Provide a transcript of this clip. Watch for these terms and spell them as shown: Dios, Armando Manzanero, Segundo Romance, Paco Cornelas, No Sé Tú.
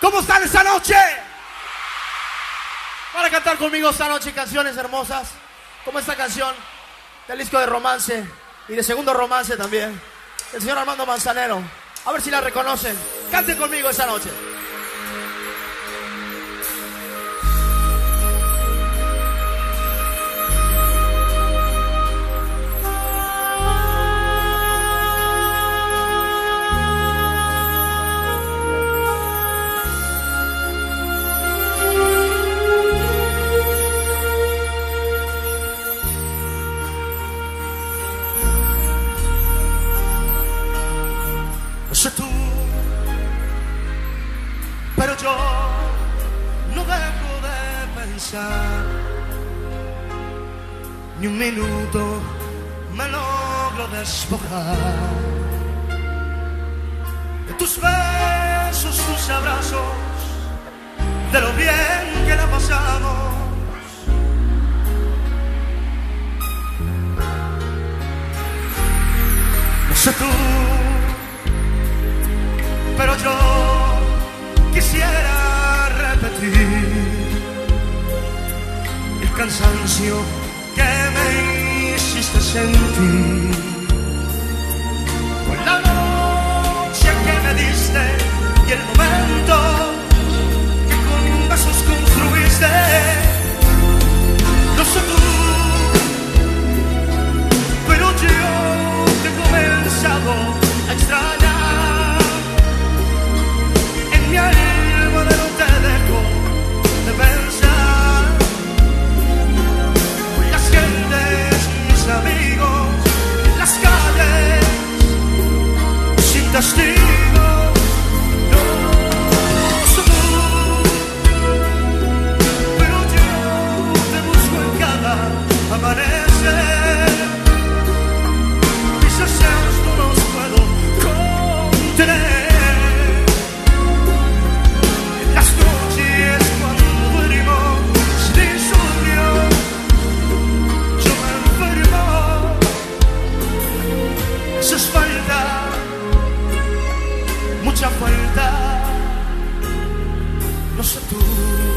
¿Cómo están esta noche? Para cantar conmigo esta noche canciones hermosas, como esta canción del disco de Romance y de Segundo Romance también, el señor Armando Manzanero. A ver si la reconocen. Canten conmigo esta noche. No sé tú, pero yo no dejo de pensar. Ni un minuto me logro despojar de tus besos, tus abrazos, de lo bien que la pasamos. No sé tú, pero yo quisiera repetir el cansancio que me hiciste sentir con la noche que me diste y el momento que con besos construiste. No sé tú, pero yo te he comenzado a extrañar. Mucha falta, no sé tú.